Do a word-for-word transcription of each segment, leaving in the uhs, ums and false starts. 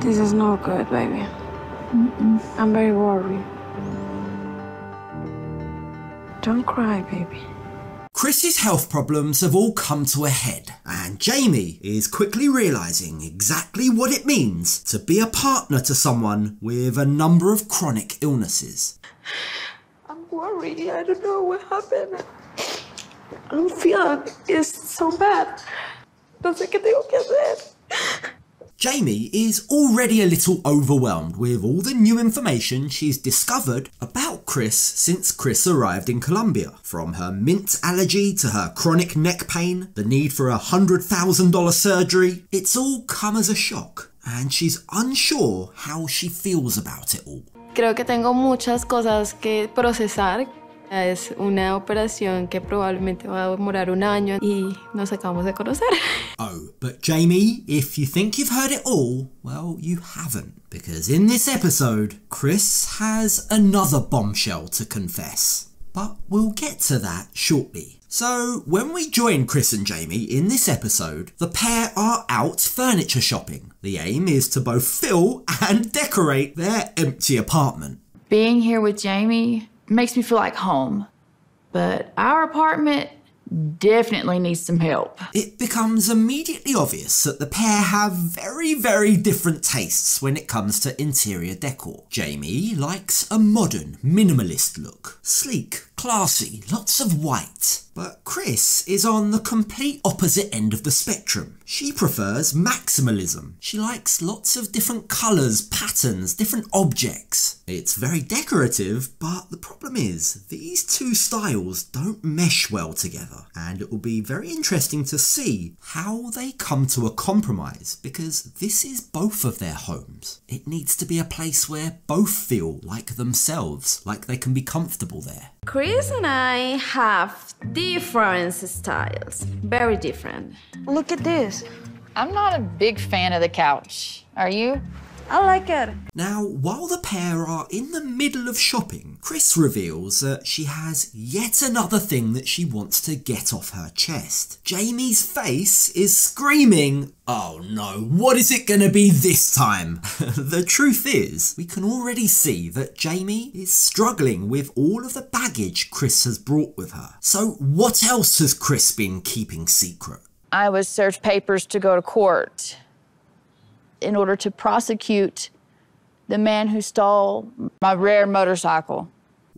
This is not good, baby. Mm-mm. I'm very worried. Don't cry, baby. Kris's health problems have all come to a head, and Jeymi is quickly realising exactly what it means to be a partner to someone with a number of chronic illnesses. I'm worried, I don't know what happened. I don't feel it's so bad. No sé qué tengo que hacer. Jeymi is already a little overwhelmed with all the new information she's discovered about Kris since Kris arrived in Colombia. From her mint allergy to her chronic neck pain, the need for a one hundred thousand dollar surgery, it's all come as a shock, and she's unsure how she feels about it all. Creo que tengo muchas cosas que procesar. Es una operación que probablemente va a demorar un año y nos acabamos de conocer. Oh, but Jeymi, if you think you've heard it all, well, you haven't. Because in this episode, Kris has another bombshell to confess. But we'll get to that shortly. So, when we join Kris and Jeymi in this episode, the pair are out furniture shopping. The aim is to both fill and decorate their empty apartment. Being here with Jeymi makes me feel like home, but our apartment definitely needs some help. It becomes immediately obvious that the pair have very, very different tastes when it comes to interior decor. Jeymi likes a modern, minimalist look. Sleek, classy, lots of white. But Kris is on the complete opposite end of the spectrum. She prefers maximalism. She likes lots of different colours, patterns, different objects. It's very decorative, but the problem is, these two styles don't mesh well together, and it will be very interesting to see how they come to a compromise, because this is both of their homes. It needs to be a place where both feel like themselves, like they can be comfortable there. Kris and I have different styles, very different. Look at this. I'm not a big fan of the couch. Are you? I like it. Now, while the pair are in the middle of shopping, Kris reveals that she has yet another thing that she wants to get off her chest. Jeymi's face is screaming, "Oh no, what is it gonna be this time?" The truth is, we can already see that Jeymi is struggling with all of the baggage Kris has brought with her. So what else has Kris been keeping secret? I was search papers to go to court in order to prosecute the man who stole my rare motorcycle.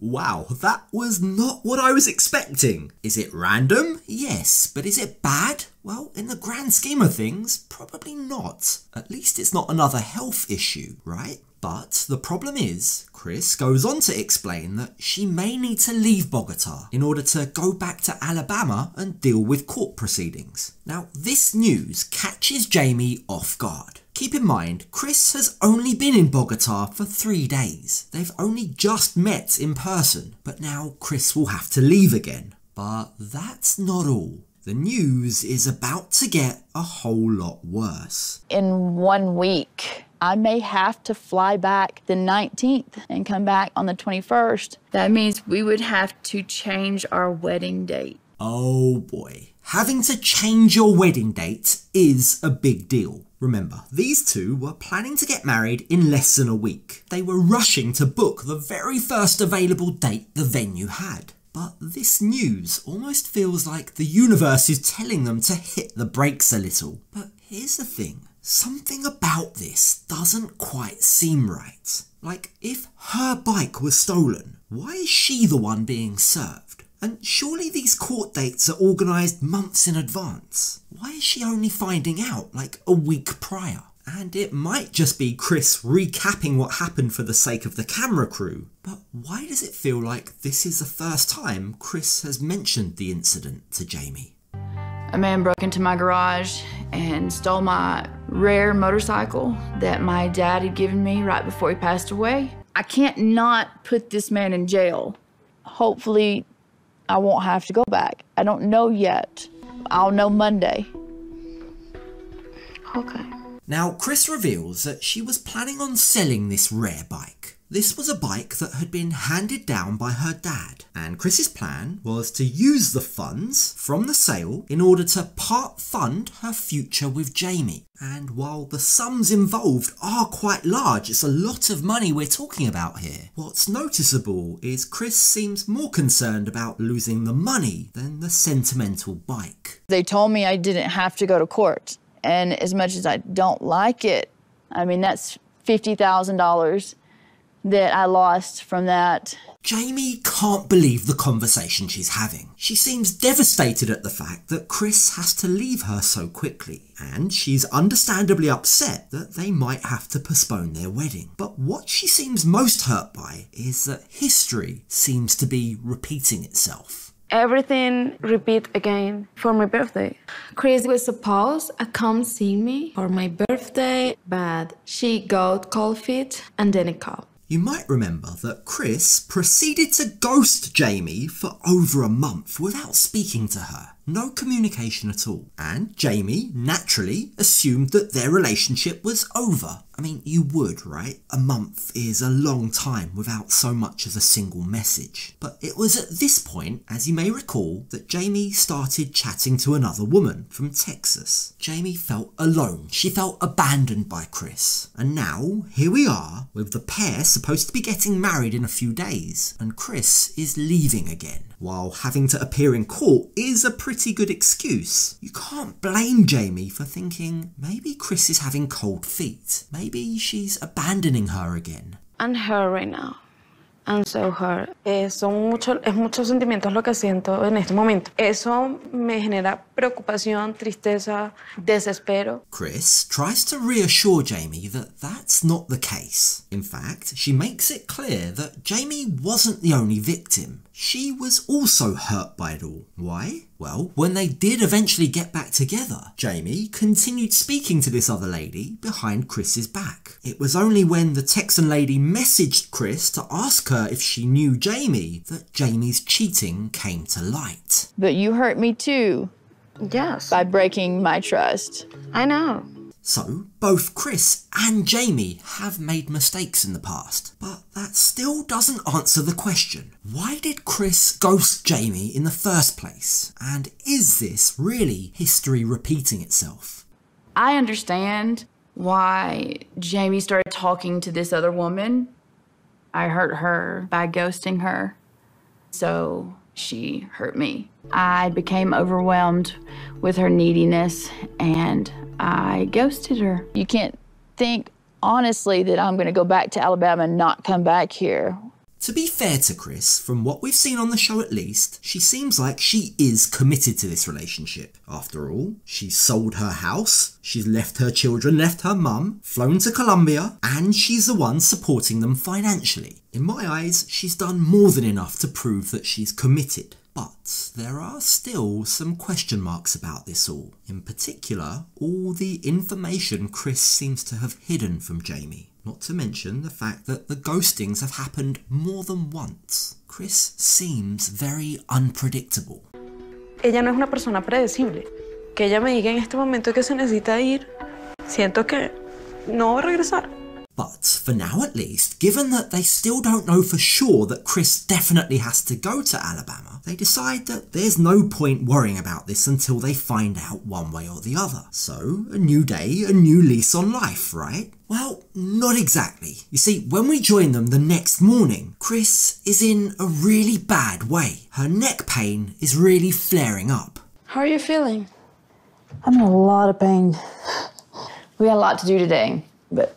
Wow, that was not what I was expecting. Is it random? Yes, but is it bad? Well, in the grand scheme of things, probably not. At least it's not another health issue, right? But the problem is, Kris goes on to explain that she may need to leave Bogota in order to go back to Alabama and deal with court proceedings. Now, this news catches Jeymi off guard. Keep in mind, Kris has only been in Bogota for three days. They've only just met in person, but now Kris will have to leave again. But that's not all. The news is about to get a whole lot worse. In one week, I may have to fly back the nineteenth and come back on the twenty-first. That means we would have to change our wedding date. Oh boy. Having to change your wedding date is a big deal. Remember, these two were planning to get married in less than a week. They were rushing to book the very first available date the venue had. But this news almost feels like the universe is telling them to hit the brakes a little. But here's the thing. Something about this doesn't quite seem right. Like, if her bike was stolen, why is she the one being served? And surely these court dates are organised months in advance. Why is she only finding out, like, a week prior? And it might just be Kris recapping what happened for the sake of the camera crew, but why does it feel like this is the first time Kris has mentioned the incident to Jeymi? A man broke into my garage and stole my rare motorcycle that my dad had given me right before he passed away. I can't not put this man in jail. Hopefully, I won't have to go back. I don't know yet. I'll know Monday. Okay. Now, Kris reveals that she was planning on selling this rare bike. This was a bike that had been handed down by her dad, and Kris's plan was to use the funds from the sale in order to part fund her future with Jeymi. And while the sums involved are quite large, it's a lot of money we're talking about here. What's noticeable is Kris seems more concerned about losing the money than the sentimental bike. They told me I didn't have to go to court, and as much as I don't like it, I mean, that's fifty thousand dollars that I lost from that. Jeymi can't believe the conversation she's having. She seems devastated at the fact that Kris has to leave her so quickly, and she's understandably upset that they might have to postpone their wedding. But what she seems most hurt by is that history seems to be repeating itself. Everything repeat again for my birthday. Kris was supposed to come see me for my birthday, but she got cold feet and then a cough. You might remember that Kris proceeded to ghost Jeymi for over a month without speaking to her. No communication at all. And Jeymi naturally assumed that their relationship was over. I mean, you would, right? A month is a long time without so much as a single message. But it was at this point, as you may recall, that Jeymi started chatting to another woman from Texas. Jeymi felt alone. She felt abandoned by Kris. And now, here we are, with the pair supposed to be getting married in a few days, and Kris is leaving again. While having to appear in court is a pretty good excuse, you can't blame Jeymi for thinking maybe Kris is having cold feet. Maybe she's abandoning her again. And her right now. And so her. Son muchos, es muchos sentimientos lo que siento en este momento. Eso me genera preocupación, tristeza, desespero. Kris tries to reassure Jeymi that that's not the case. In fact, she makes it clear that Jeymi wasn't the only victim. She was also hurt by it all. Why? Well, when they did eventually get back together, Jeymi continued speaking to this other lady behind Kris's back. It was only when the Texan lady messaged Kris to ask her if she knew Jeymi that Jeymi's cheating came to light. But you hurt me too. Yes. By breaking my trust. I know. So, both Kris and Jeymi have made mistakes in the past, but that still doesn't answer the question. Why did Kris ghost Jeymi in the first place? And is this really history repeating itself? I understand why Jeymi started talking to this other woman. I hurt her by ghosting her, so she hurt me. I became overwhelmed with her neediness and I ghosted her. You can't think honestly that I'm going to go back to Alabama and not come back here. To be fair to Kris, from what we've seen on the show at least, she seems like she is committed to this relationship. After all, she's sold her house, she's left her children, left her mum, flown to Colombia, and she's the one supporting them financially. In my eyes, she's done more than enough to prove that she's committed. But there are still some question marks about this all. In particular, all the information Kris seems to have hidden from Jeymi. Not to mention the fact that the ghostings have happened more than once. Kris seems very unpredictable. Ella no es una persona predecible. Que ella me diga en este momento que se necesita ir, siento que no va a regresar. But, for now at least, given that they still don't know for sure that Kris definitely has to go to Alabama, they decide that there's no point worrying about this until they find out one way or the other. So, a new day, a new lease on life, right? Well, not exactly. You see, when we join them the next morning, Kris is in a really bad way. Her neck pain is really flaring up. How are you feeling? I'm in a lot of pain. We had a lot to do today, but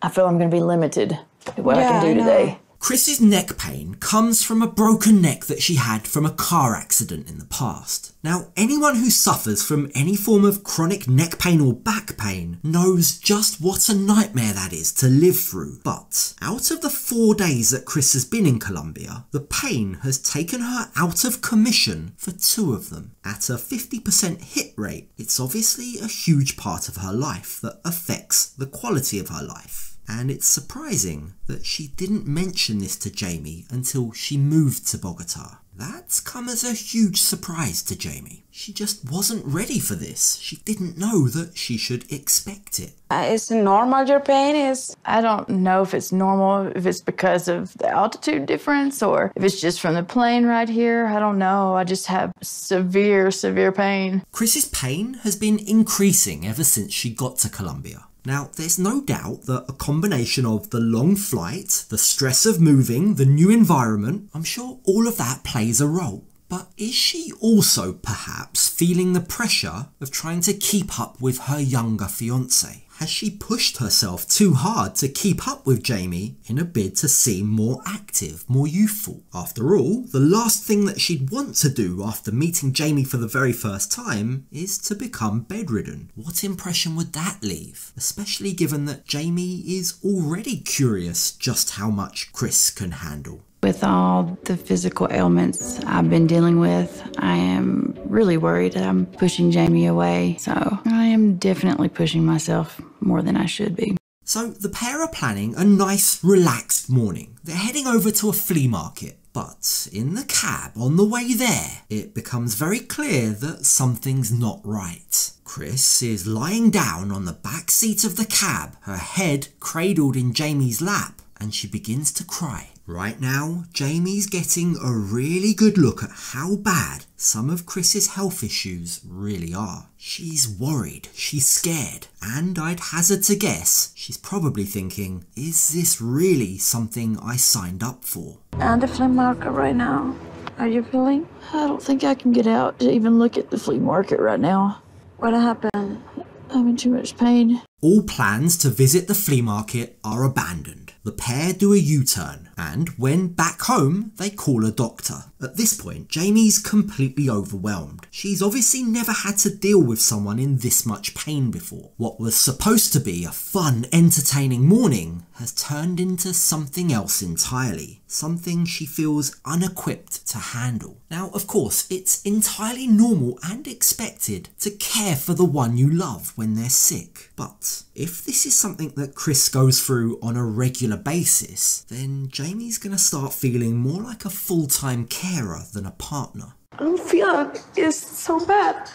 I feel I'm going to be limited in what yeah, I can do today. Kris's neck pain comes from a broken neck that she had from a car accident in the past. Now, anyone who suffers from any form of chronic neck pain or back pain knows just what a nightmare that is to live through. But out of the four days that Kris has been in Colombia, the pain has taken her out of commission for two of them. At a fifty percent hit rate, it's obviously a huge part of her life that affects the quality of her life. And it's surprising that she didn't mention this to Jeymi until she moved to Bogota. That's come as a huge surprise to Jeymi. She just wasn't ready for this. She didn't know that she should expect it. Uh, it's normal, your pain is. I don't know if it's normal, if it's because of the altitude difference or if it's just from the plane right here. I don't know. I just have severe, severe pain. Kris's pain has been increasing ever since she got to Colombia. Now, there's no doubt that a combination of the long flight, the stress of moving, the new environment, I'm sure all of that plays a role. But is she also perhaps feeling the pressure of trying to keep up with her younger fiancé? Has she pushed herself too hard to keep up with Jeymi in a bid to seem more active, more youthful? After all, the last thing that she'd want to do after meeting Jeymi for the very first time is to become bedridden. What impression would that leave? Especially given that Jeymi is already curious just how much Kris can handle. With all the physical ailments I've been dealing with, I am really worried that I'm pushing Jeymi away. So I am definitely pushing myself more than I should be. So the pair are planning a nice, relaxed morning. They're heading over to a flea market. But in the cab on the way there, it becomes very clear that something's not right. Kris is lying down on the back seat of the cab, her head cradled in Jeymi's lap, and she begins to cry. Right now, Jeymi's getting a really good look at how bad some of Kris's health issues really are. She's worried, she's scared, and I'd hazard to guess she's probably thinking, is this really something I signed up for? And the flea market right now, are you feeling? I don't think I can get out to even look at the flea market right now. What happened? I'm in too much pain. All plans to visit the flea market are abandoned. The pair do a U-turn, and when back home, they call a doctor. At this point, Jeymi's completely overwhelmed. She's obviously never had to deal with someone in this much pain before. What was supposed to be a fun, entertaining morning has turned into something else entirely, something she feels unequipped to handle. Now, of course, it's entirely normal and expected to care for the one you love when they're sick. But if this is something that Kris goes through on a regular basis, then Jeymi's gonna start feeling more like a full-time carer than a partner. I don't feel it's so bad.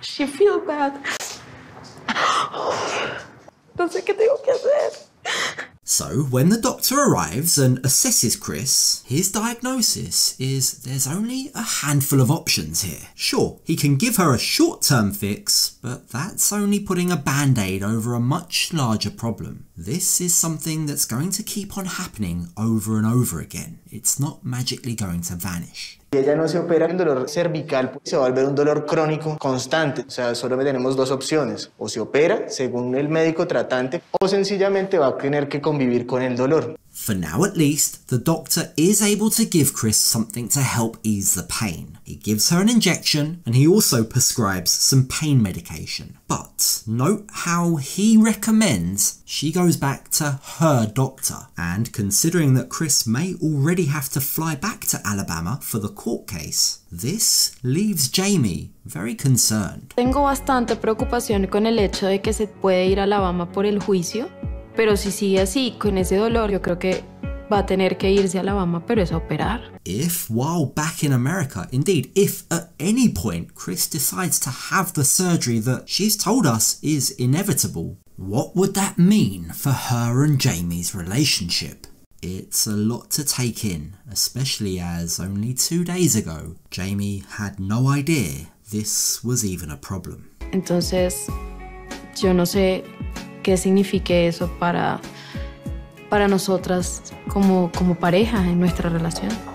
She feels bad. No sé qué tengo que hacer. So, when the doctor arrives and assesses Kris, his diagnosis is there's only a handful of options here. Sure, he can give her a short-term fix, but that's only putting a band-aid over a much larger problem. This is something that's going to keep on happening over and over again. It's not magically going to vanish. If ella no se opera el dolor cervical, pues se va a volver un dolor crónico constante. O sea, solo tenemos dos opciones. O se opera, según el médico tratante, o sencillamente va a tener que convivir con el dolor. For now at least, the doctor is able to give Kris something to help ease the pain. He gives her an injection, and he also prescribes some pain medication. But note how he recommends she goes back to her doctor. And considering that Kris may already have to fly back to Alabama for the court case, this leaves Jeymi very concerned. Tengo bastante preocupación con el hecho de que se puede ir a Alabama por el juicio. Pero si sigue así, con ese dolor, yo creo que va a tener que irse a Alabama, pero es a operar. If, while back in America, indeed, if at any point Kris decides to have the surgery that she's told us is inevitable, what would that mean for her and Jeymi's relationship? It's a lot to take in, especially as only two days ago, Jeymi had no idea this was even a problem. Entonces, yo no sé qué signifique eso para, para nosotras como, como pareja en nuestra relación.